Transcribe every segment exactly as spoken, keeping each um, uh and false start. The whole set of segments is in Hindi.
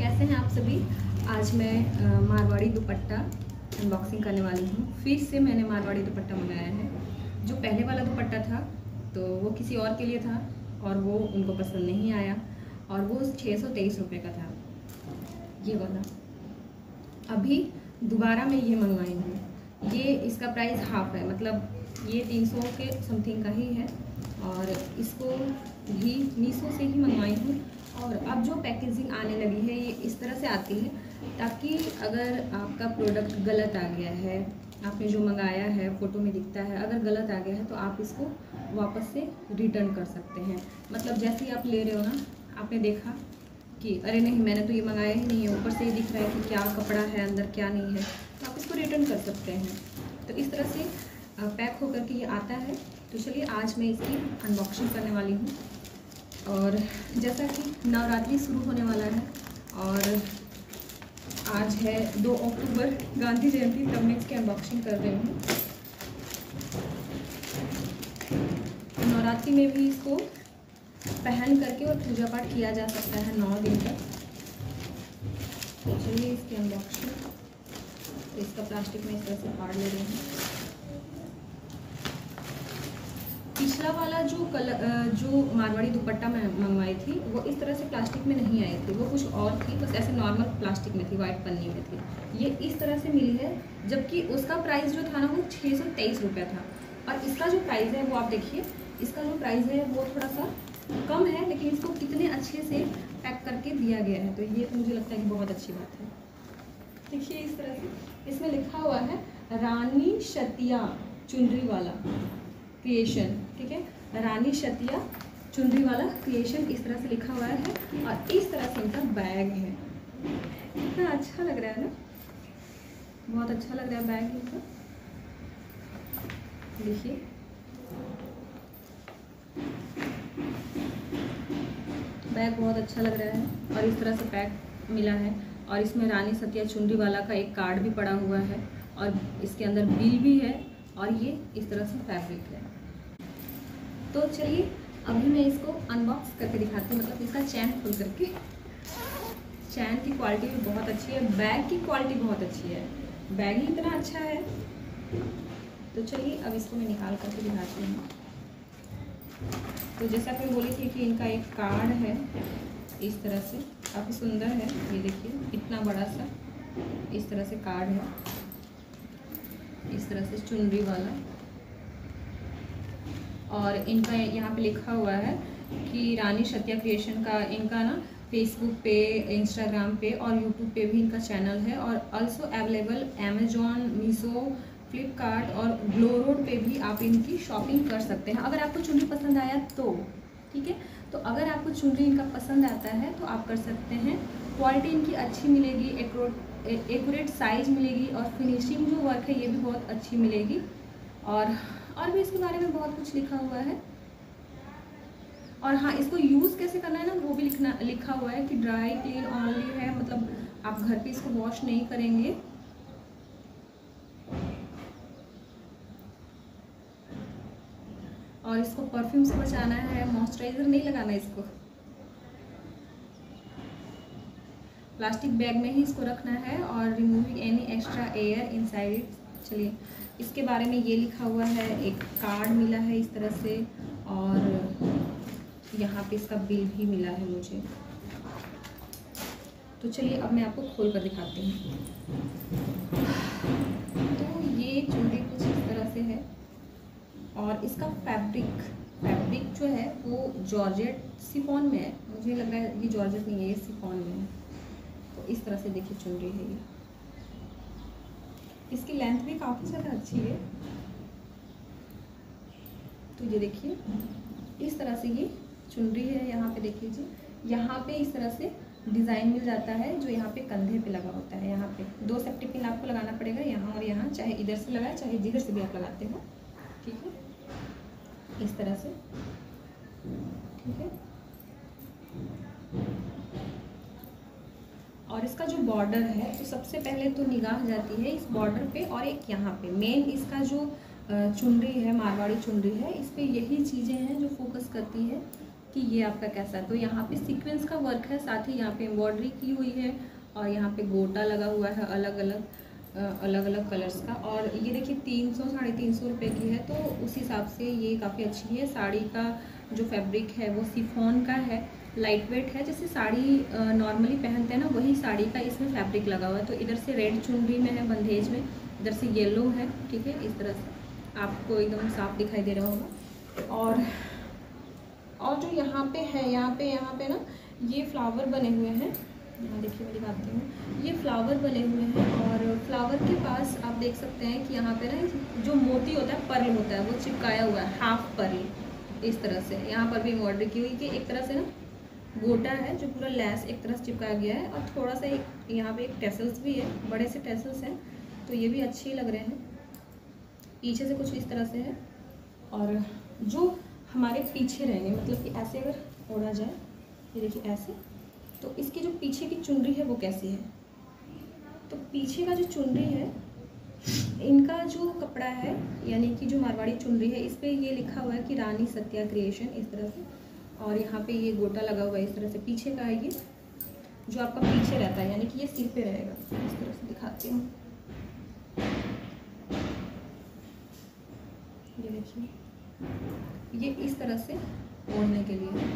कैसे हैं आप सभी। आज मैं मारवाड़ी दुपट्टा अनबॉक्सिंग करने वाली हूँ। फिर से मैंने मारवाड़ी दुपट्टा मंगाया है। जो पहले वाला दुपट्टा था तो वो किसी और के लिए था और वो उनको पसंद नहीं आया और वो छः सौ तेईस रुपये का था। ये वाला अभी दोबारा मैं ये मंगवाई हूँ। ये इसका प्राइस हाफ है, मतलब ये तीन सौ के समथिंग का ही है और इसको भी मीशो से ही मंगवाई हूँ। और अब जो पैकेजिंग आने लगी है ये इस तरह से आती है ताकि अगर आपका प्रोडक्ट गलत आ गया है, आपने जो मंगाया है फ़ोटो में दिखता है, अगर गलत आ गया है तो आप इसको वापस से रिटर्न कर सकते हैं। मतलब जैसे ही आप ले रहे हो ना, आपने देखा कि अरे नहीं मैंने तो ये मंगाया ही नहीं है, ऊपर से ये दिख रहा है कि क्या कपड़ा है अंदर क्या नहीं है, तो आप इसको रिटर्न कर सकते हैं। तो इस तरह से पैक होकर के ये आता है। तो चलिए आज मैं इसकी अनबॉक्सिंग करने वाली हूँ। और जैसा कि नवरात्रि शुरू होने वाला है और आज है दो अक्टूबर गांधी जयंती, तब मैं इसकी अनबॉक्सिंग कर रही हूँ। नवरात्रि में भी इसको पहन करके और पूजा पाठ किया जा सकता है नौ दिन तक। तो चलिए इसकी अनबॉक्सिंग, तो इसका प्लास्टिक में इस तरह से फाड़ ले रही हूँ। पिछला वाला जो कलर जो मारवाड़ी दुपट्टा मैं मंगवाई थी वो इस तरह से प्लास्टिक में नहीं आई थी, वो कुछ और थी, बस ऐसे नॉर्मल प्लास्टिक में थी, वाइट पन्नी में थी। ये इस तरह से मिली है, जबकि उसका प्राइस जो था ना वो छः सौ तेईस रुपया था और इसका जो प्राइस है वो आप देखिए, इसका जो प्राइस है वो थोड़ा सा कम है, लेकिन इसको कितने अच्छे से पैक करके दिया गया है। तो ये तो मुझे लगता है कि बहुत अच्छी बात है। देखिए इस तरह से इसमें लिखा हुआ है रानी शतिया चुनरी वाला क्रिएशन, ठीक है, रानी शतिया चुनरी वाला क्रिएशन इस तरह से लिखा हुआ है। और इस तरह से इनका बैग है, इतना अच्छा लग रहा है ना, बहुत अच्छा लग रहा है बैग इनका। देखिए बैग बहुत अच्छा लग रहा है और इस तरह से पैक मिला है। और इसमें रानी सत्या चुनरी वाला का एक कार्ड भी पड़ा हुआ है और इसके अंदर बिल भी है और ये इस तरह से फैब्रिक है। तो चलिए अभी मैं इसको अनबॉक्स करके दिखाती हूँ, मतलब इसका चैन खोल करके। चैन की क्वालिटी भी बहुत अच्छी है, बैग की क्वालिटी बहुत अच्छी है, बैग ही इतना अच्छा है। तो चलिए अब इसको मैं निकाल करके दिखाती हूँ। तो जैसा कि बोली थी कि इनका एक कार्ड है इस तरह से, काफ़ी सुंदर है, ये देखिए इतना बड़ा सा इस तरह से कार्ड है, इस तरह से चुनरी वाला। और इनका यहाँ पे लिखा हुआ है कि रानी सत्या क्रिएशन का इनका ना फेसबुक पे, इंस्टाग्राम पे और यूट्यूब पे भी इनका चैनल है और also available Amazon, Meesho, Flipkart और ग्लो रोड पे भी आप इनकी शॉपिंग कर सकते हैं अगर आपको चुनरी पसंद आया तो, ठीक है। तो अगर आपको चुनरी इनका पसंद आता है तो आप कर सकते हैं। क्वालिटी इनकी अच्छी मिलेगी, एक्यूरेट साइज मिलेगी और फिनिशिंग जो वर्क है ये भी बहुत अच्छी मिलेगी। और और भी इसके बारे में बहुत कुछ लिखा हुआ है। और हाँ, इसको यूज़ कैसे करना है ना वो भी लिखना लिखा हुआ है कि ड्राई क्लीन ऑनली है, मतलब आप घर पे इसको वॉश नहीं करेंगे। और इसको परफ्यूम से बचाना है, मॉइस्चराइज़र नहीं लगाना इसको, प्लास्टिक बैग में ही इसको रखना है और removing any extra air inside it. चलिए इसके बारे में ये लिखा हुआ है, एक कार्ड मिला है इस तरह से और यहाँ पे इसका बिल भी मिला है मुझे। तो चलिए अब मैं आपको खोल कर दिखाती हूँ। तो ये चूड़ी कुछ इस तरह से है और इसका फैब्रिक फैब्रिक जो है वो जॉर्जेट सिफॉन में है, मुझे लग रहा है ये जॉर्जेट नहीं है, ये सिफॉन में है। तो इस तरह से देखिए चुनरी है ये, इसकी लेंथ भी काफ़ी ज़्यादा अच्छी है। तो ये देखिए इस तरह से ये चुनरी है, यहाँ पे देख लीजिए, यहाँ पे इस तरह से डिज़ाइन मिल जाता है जो यहाँ पे कंधे पे लगा होता है। यहाँ पे दो सेफ्टी पिन आपको लगाना पड़ेगा, यहाँ और यहाँ, चाहे इधर से लगाए चाहे जिधर से भी आप लगाते हो, ठीक है, इस तरह से, ठीक है। और इसका जो बॉर्डर है तो सबसे पहले तो निगाह जाती है इस बॉर्डर पे और एक यहाँ पे मेन इसका जो चुनरी है, मारवाड़ी चुनरी है, इस पर यही चीज़ें हैं जो फोकस करती है। कि ये आपका कैसा है। तो यहाँ पे सीक्वेंस का वर्क है, साथ ही यहाँ पे एम्ब्रॉयडरी की हुई है और यहाँ पे गोटा लगा हुआ है अलग अलग अलग अलग कलर्स का। और ये देखिए तीन सौ साढ़े तीन सौ रुपये की है, तो उस हिसाब से ये काफ़ी अच्छी है। साड़ी का जो फैब्रिक है वो सिफोन का है, लाइट वेट है, जैसे साड़ी नॉर्मली पहनते हैं ना वही साड़ी का इसमें फैब्रिक लगा हुआ है। तो इधर से रेड चुनरी में है बंधेज में, इधर से येलो है, ठीक है, इस तरह से आपको एकदम साफ दिखाई दे रहा होगा। और और जो यहाँ पे है, यहाँ पे यहाँ पे ना ये फ्लावर बने हुए हैं, यहाँ देखिए मैं दिखाती हूँ, ये फ्लावर बने हुए हैं। और फ्लावर के पास आप देख सकते हैं कि यहाँ पे ना जो मोती होता है, पर्ल होता है, वो चिपकाया हुआ है, हाफ पर्ल इस तरह से। यहाँ पर भी एम्ब्रॉयडरी की हुई कि एक तरह से ना गोटा है जो पूरा लैस एक तरह से चिपकाया गया है। और थोड़ा सा एक यहाँ पर एक टेसल्स भी है, बड़े से टेसल्स हैं, तो ये भी अच्छे लग रहे हैं। पीछे से कुछ इस तरह से है, और जो हमारे पीछे रहेंगे, मतलब कि ऐसे अगर ओढ़ा जाए, ये देखिए ऐसे, तो इसकी जो पीछे की चुनरी है वो कैसी है। तो पीछे का जो चुनरी है, इनका जो कपड़ा है, यानी कि जो मारवाड़ी चुनरी है, इस पर ये लिखा हुआ है कि रानी सत्या क्रिएशन इस तरह से। और यहाँ पे ये गोटा लगा हुआ है इस तरह से, पीछे का है ये, जो आपका पीछे रहता है, यानी कि ये सिर पे रहेगा। इस तरह से दिखाती हूँ, ये देखिए, ये इस तरह से ओढ़ने के लिए,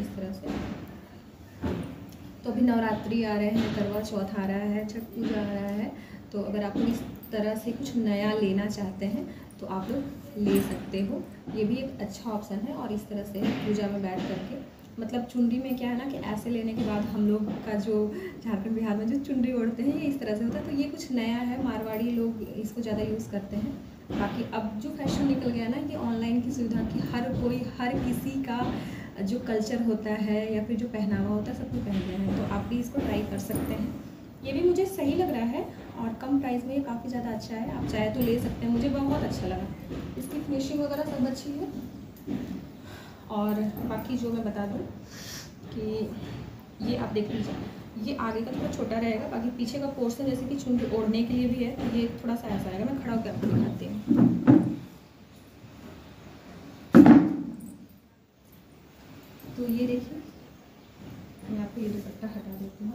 इस तरह से। तो अभी नवरात्रि आ रहे हैं, करवा चौथ आ रहा है, छठ पूजा आ रहा है, तो अगर आप इस तरह से कुछ नया लेना चाहते हैं तो आप लोग ले सकते हो, ये भी एक अच्छा ऑप्शन है। और इस तरह से पूजा में बैठ करके, मतलब चुनरी में क्या है ना कि ऐसे लेने के बाद हम लोग का जो झारखंड बिहार में जो चुनरी ओढ़ते हैं ये इस तरह से होता है। तो ये कुछ नया है, मारवाड़ी लोग इसको ज़्यादा यूज़ करते हैं। बाकी अब जो फैशन निकल गया ना, ये ऑनलाइन की सुविधा की, हर कोई, हर किसी का जो कल्चर होता है या फिर जो पहनावा होता है सबको पहन रहे हैं। तो आप भी इसको ट्राई कर सकते हैं, ये भी मुझे सही लग रहा है और कम प्राइस में ये काफ़ी ज़्यादा अच्छा है, आप चाहे तो ले सकते हैं। मुझे बहुत अच्छा लगा, इसकी फिनिशिंग वगैरह सब अच्छी है। और बाकी जो मैं बता दूं कि ये आप देख लीजिए, ये आगे का थोड़ा छोटा रहेगा, बाकी पीछे का पोर्शन जैसे कि चुनरी ओढ़ने के लिए भी है, तो ये थोड़ा सा ऐसा रहेगा। मैं खड़ा होकर आपको दिखाती हूँ, तो ये देखिए, मैं आपको ये दुपट्टा हटा देती हूँ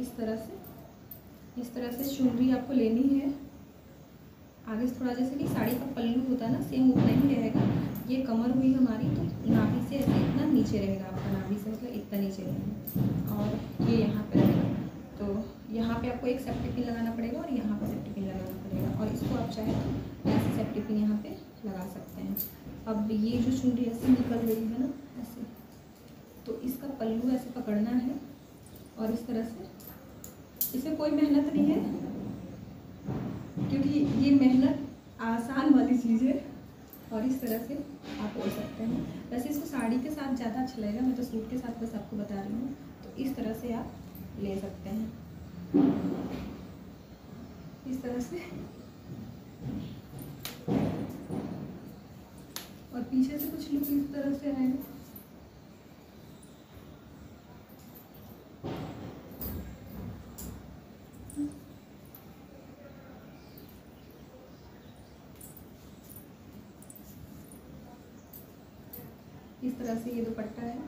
इस तरह से। इस तरह से चुनरी आपको लेनी है, आगे से थोड़ा, जैसे कि साड़ी का पल्लू होता है ना सेम उतना ही रहेगा। ये कमर हुई हमारी, तो नाभि से इतना नीचे रहेगा आपका, नाभि से मतलब इतना नीचे रहेगा, और ये यहाँ पे रहेगा। तो यहाँ पे आपको एक सेफ्टी पिन लगाना पड़ेगा और यहाँ पे सेफ्टी पिन लगाना पड़ेगा, और इसको आप चाहे तो ऐसे सेफ्टी पिन यहाँ पे लगा सकते हैं। अब ये जो चुनरी ऐसे निकल रही है ना ऐसे, तो इसका पल्लू ऐसे पकड़ना है और इस तरह से। इसमें कोई मेहनत नहीं है, क्योंकि ये मेहनत आसान वाली चीज़ है, और इस तरह से आप ओढ़ सकते हैं। वैसे इसको साड़ी के साथ ज़्यादा अच्छा लगेगा, मैं तो सूट के साथ बस आपको बता रही हूँ। तो इस तरह से आप ले सकते हैं, इस तरह से। और पीछे से कुछ लुक इस तरह से आएगा, इस तरह से। ये दुपट्टा है,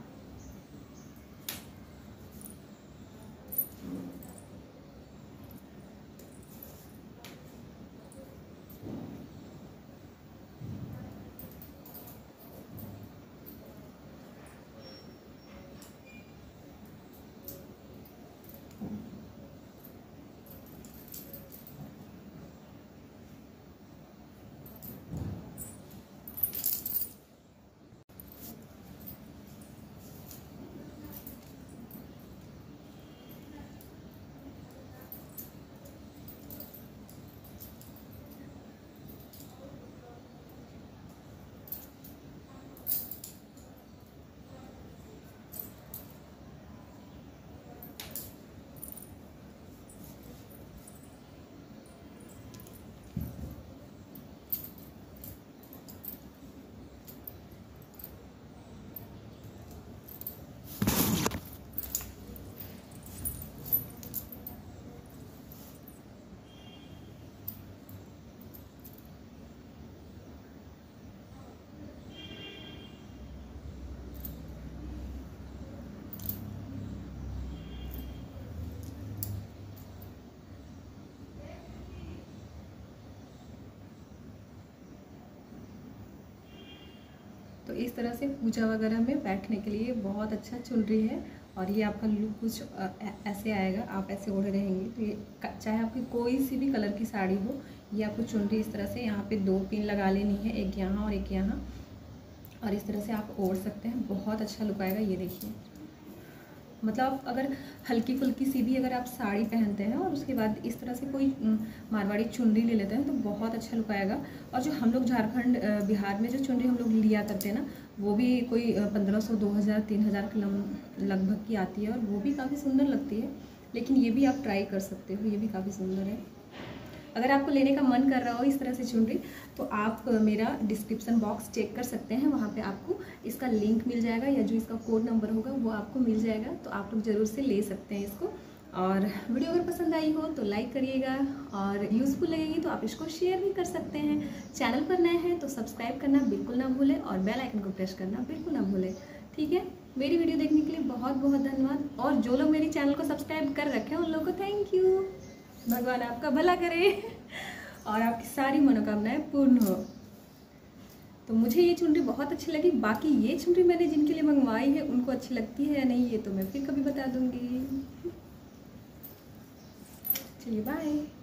तो इस तरह से पूजा वगैरह में बैठने के लिए बहुत अच्छा चुनरी है। और ये आपका लुक कुछ ऐसे आएगा, आप ऐसे ओढ़े रहेंगे तो ये चाहे आपकी कोई सी भी कलर की साड़ी हो, ये आपको चुनरी इस तरह से यहाँ पे दो पिन लगा लेनी है, एक यहाँ और एक यहाँ, और इस तरह से आप ओढ़ सकते हैं। बहुत अच्छा लुक आएगा। ये देखिए, मतलब अगर हल्की फुल्की सी भी अगर आप साड़ी पहनते हैं और उसके बाद इस तरह से कोई मारवाड़ी चुनरी ले लेते हैं तो बहुत अच्छा लुक आएगा। और जो हम लोग झारखंड बिहार में जो चुनरी हम लोग लिया करते हैं ना, वो भी कोई पंद्रह सौ दो हज़ार तीन हज़ार लगभग की आती है और वो भी काफ़ी सुंदर लगती है, लेकिन ये भी आप ट्राई कर सकते हो, ये भी काफ़ी सुंदर है। अगर आपको लेने का मन कर रहा हो इस तरह से चुनरी, तो आप मेरा डिस्क्रिप्शन बॉक्स चेक कर सकते हैं, वहाँ पे आपको इसका लिंक मिल जाएगा या जो इसका कोड नंबर होगा वो आपको मिल जाएगा, तो आप लोग ज़रूर से ले सकते हैं इसको। और वीडियो अगर पसंद आई हो तो लाइक करिएगा, और यूज़फुल लगेगी तो आप इसको शेयर भी कर सकते हैं। चैनल पर नए हैं तो सब्सक्राइब करना बिल्कुल ना भूलें और बेल आइकन को प्रेस करना बिल्कुल ना भूलें। ठीक है, मेरी वीडियो देखने के लिए बहुत बहुत धन्यवाद, और जो लोग मेरे चैनल को सब्सक्राइब कर रखे हैं उन लोगों को थैंक यू। भगवान आपका भला करे और आपकी सारी मनोकामनाएं पूर्ण हो। तो मुझे ये चुनरी बहुत अच्छी लगी, बाकी ये चुनरी मैंने जिनके लिए मंगवाई है उनको अच्छी लगती है या नहीं ये तो मैं फिर कभी बता दूंगी। चलिए बाय।